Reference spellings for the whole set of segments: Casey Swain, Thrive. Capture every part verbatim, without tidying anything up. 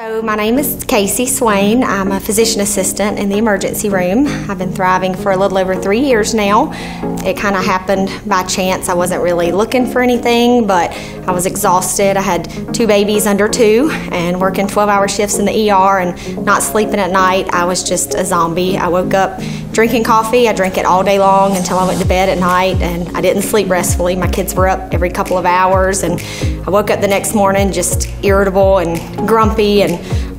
So my name is Casey Swain. I'm a physician assistant in the emergency room. I've been thriving for a little over three years now. It kind of happened by chance. I wasn't really looking for anything, but I was exhausted. I had two babies under two and working twelve hour shifts in the E R and not sleeping at night. I was just a zombie. I woke up drinking coffee. I drank it all day long until I went to bed at night, and I didn't sleep restfully. My kids were up every couple of hours, and I woke up the next morning just irritable and grumpy and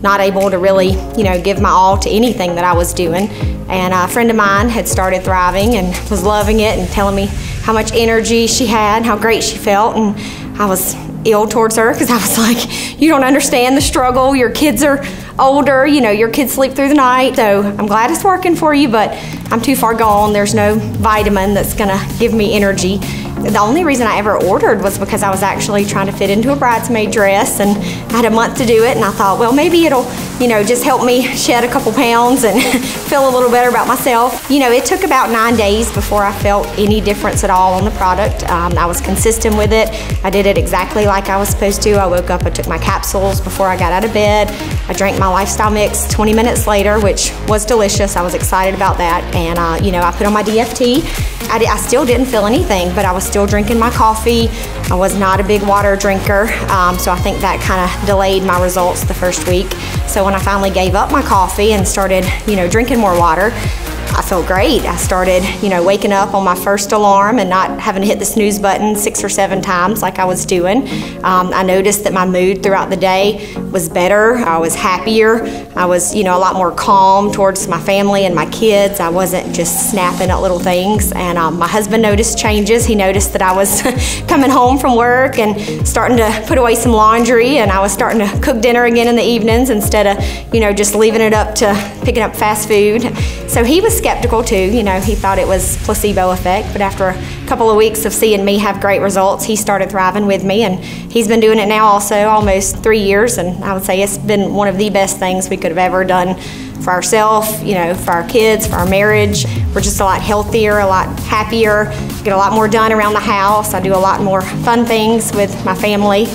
not able to really, you know, give my all to anything that I was doing. And a friend of mine had started thriving and was loving it and telling me how much energy she had, how great she felt, and I was ill towards her because I was like, you don't understand the struggle. Your kids are older, you know, your kids sleep through the night, so I'm glad it's working for you, but I'm too far gone. There's no vitamin that's gonna give me energy. The only reason I ever ordered was because I was actually trying to fit into a bridesmaid dress, and I had a month to do it, and I thought, well, maybe it'll, you know, just help me shed a couple pounds and feel a little better about myself. You know, it took about nine days before I felt any difference at all on the product. Um, I was consistent with it. I did it exactly like I was supposed to. I woke up, I took my capsules before I got out of bed. I drank my lifestyle mix twenty minutes later, which was delicious. I was excited about that, and uh, you know, I put on my D F T. I, did, I still didn't feel anything, but I was still drinking my coffee. I was not a big water drinker, um, so I think that kind of delayed my results the first week. So when I finally gave up my coffee and started, you know, drinking more water, I felt great. I started, you know, waking up on my first alarm and not having to hit the snooze button six or seven times like I was doing. Um, I noticed that my mood throughout the day was better. I was happier. I was, you know, a lot more calm towards my family and my kids. I wasn't just snapping at little things. And um, my husband noticed changes. He noticed that I was coming home from work and starting to put away some laundry, and I was starting to cook dinner again in the evenings instead of, you know, just leaving it up to picking up fast food. So he was skeptical too, you know, he thought it was placebo effect, but after a couple of weeks of seeing me have great results, he started thriving with me, and he's been doing it now also almost three years, and I would say it's been one of the best things we could have ever done for ourselves, you know, for our kids, for our marriage. We're just a lot healthier, a lot happier, get a lot more done around the house. I do a lot more fun things with my family.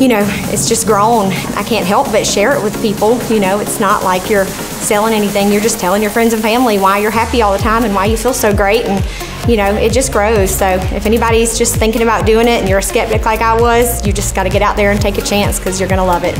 You know, it's just grown. I can't help but share it with people. You know, it's not like you're selling anything. You're just telling your friends and family why you're happy all the time and why you feel so great, and you know, it just grows. So if anybody's just thinking about doing it and you're a skeptic like I was, you just got to get out there and take a chance, because you're going to love it.